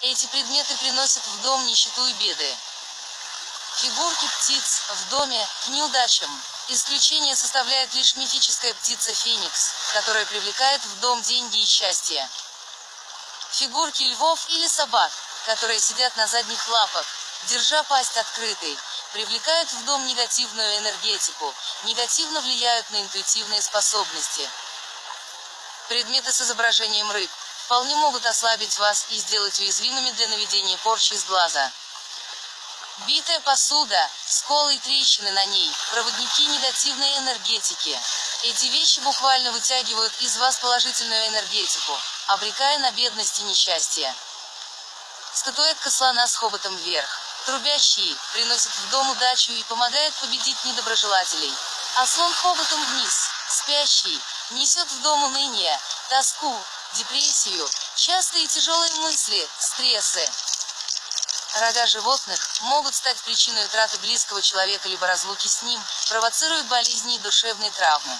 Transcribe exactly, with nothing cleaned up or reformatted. Эти предметы приносят в дом нищету и беды. Фигурки птиц в доме к неудачам. Исключение составляет лишь мифическая птица Феникс, которая привлекает в дом деньги и счастье. Фигурки львов или собак, которые сидят на задних лапах, держа пасть открытой, привлекают в дом негативную энергетику, негативно влияют на интуитивные способности. Предметы с изображением рыб вполне могут ослабить вас и сделать уязвимыми для наведения порчи с глаза. Битая посуда, сколы и трещины на ней, проводники негативной энергетики. Эти вещи буквально вытягивают из вас положительную энергетику, обрекая на бедность и несчастье. Статуэтка слона с хоботом вверх, трубящий, приносит в дом удачу и помогает победить недоброжелателей. А слон хоботом вниз, спящий, несет в дом уныние, тоску, депрессию, частые и тяжелые мысли, стрессы. Рога животных могут стать причиной утраты близкого человека либо разлуки с ним, провоцируя болезни и душевные травмы.